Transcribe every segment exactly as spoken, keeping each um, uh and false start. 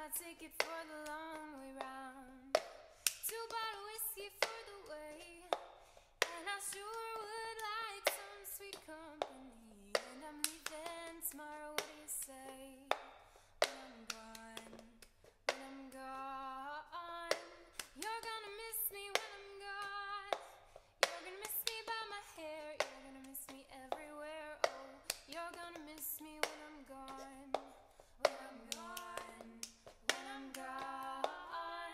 my ticket for the long way round. Two bottle whiskey for the way, and I sure would like some sweet company. And I'm leaving tomorrow, what do you say? When I'm gone, when I'm gone, you're gonna miss me when I'm gone. You're gonna miss me by my hair, you're gonna miss me everywhere. Oh, you're gonna miss me when I'm gone. When I'm gone, when I'm gone,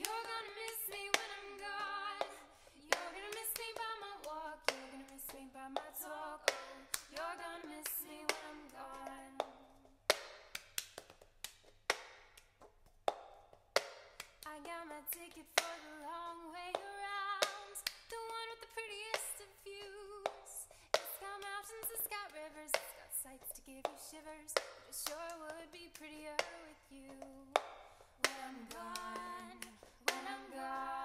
you're gonna miss me when I'm gone. You're gonna miss me by my walk, you're gonna miss me by my talk. Oh, you're gonna miss me when I'm gone. I got my ticket for the long way around, the one with the prettiest of views. It's got mountains, it's got rivers, it's got sights to give you shivers. It sure would be prettier with you. When I'm gone, when I'm gone.